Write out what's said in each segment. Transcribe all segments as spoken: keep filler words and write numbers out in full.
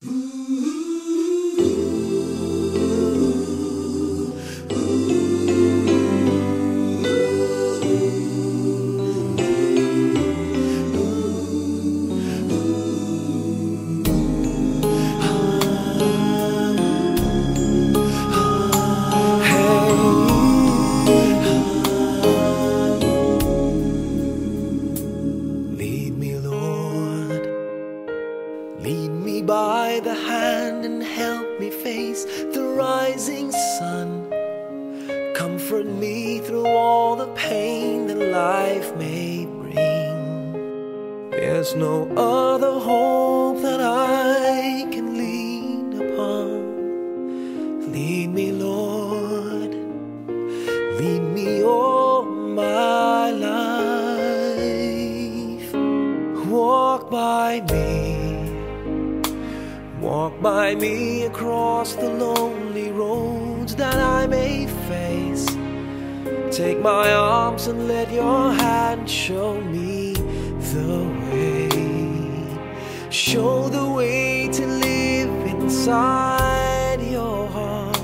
Lead me by the hand and help me face the rising sun. Comfort me through all the pain that life may bring. There's no other hope that I can lean upon. Lead me, Lord, lead me all my life. Walk by me. Walk by me across the lonely roads that I may face. Take my arms and let your hand show me the way. Show the way to live inside your heart.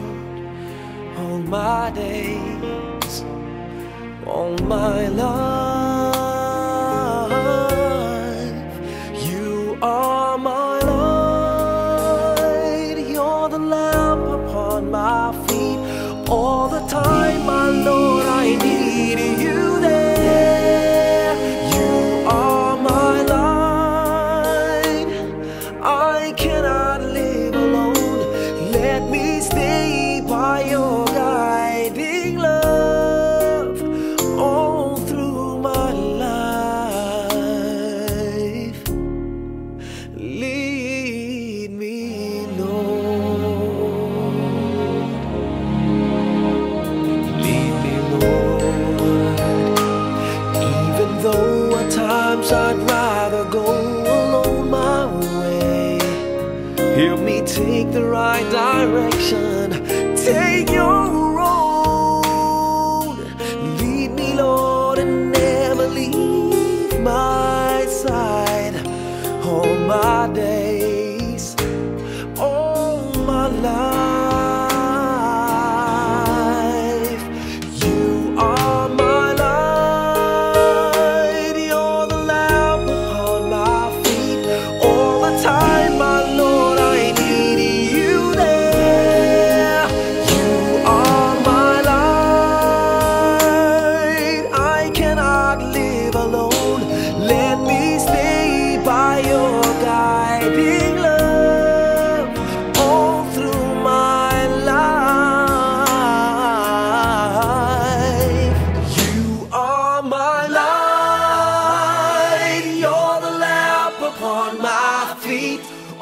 All my days, all my life, you are my my feet all the time, my Lord. I need you there. You are my light. I cannot live alone. Let me stay by your guiding love all through my life. Lead me, Lord. I'd rather go alone my way. Help me take the right direction. Take your road. Lead me, Lord, and never leave my side. All my days, all my life.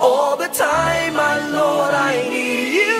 All the time, my Lord, I need you.